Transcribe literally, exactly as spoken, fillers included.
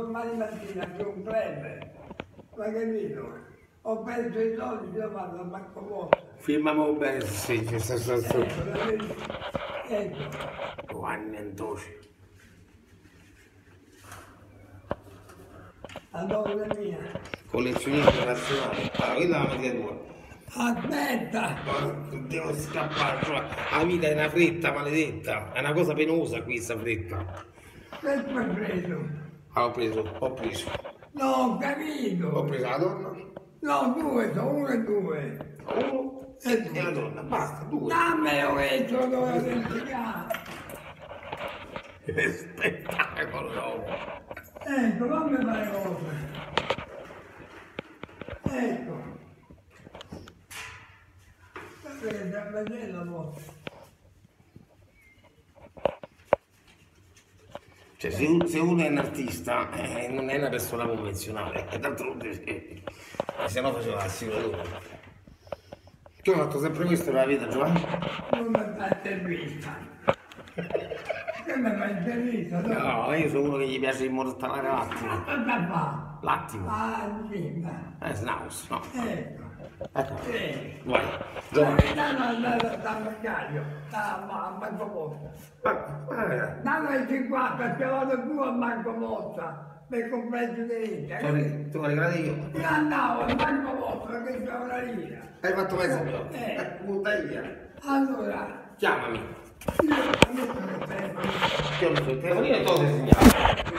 domani mattina c'è un club, ma capito? Ho perso i soldi, io vado a Marco Posto. Filmavo bene, sì, c'è stato stato. Giovanni Antoci. La donna mia. Collezionista nazionale, la media due. Aspetta! Devo scappare, cioè, la vita è una fretta maledetta, è una cosa penosa qui questa fretta. Che ti ho preso? Ah, ho preso, ho preso. No, ho capito! Ho preso la donna? No, due, sono uno e due. Uno e due. E la donna, basta, due. Dammi ho detto, dove ho dimenticato. Che spettacolo, no! Ecco, non mi fai cosa. Ecco. Sapete, a vedere la volta. Cioè, se, se uno è un artista, eh, non è una persona convenzionale. E d'altronde, eh, se no faceva l'assicuratore. Tu hai fatto sempre questo nella vita, Giovanni? Non mi fai intervista. No, io sono uno che gli piace immortalare l'attimo. L'attimo? Ah, sì, ma... Eh, snaus, no. Ecco. Ecco. Sì. Vai. Giovanni. No, no, da Mercaglio. Da Marco Motta. No, no, è qua, perché vado più a Marco Motta. Per comprare il diritto. Tu vuoi regalare io? Io andavo a Marco Motta, perché c'è una linea. Hai fatto questo? Eh. Butta via. Allora. Chiamami. Io non so il telefonino e te lo segnalo.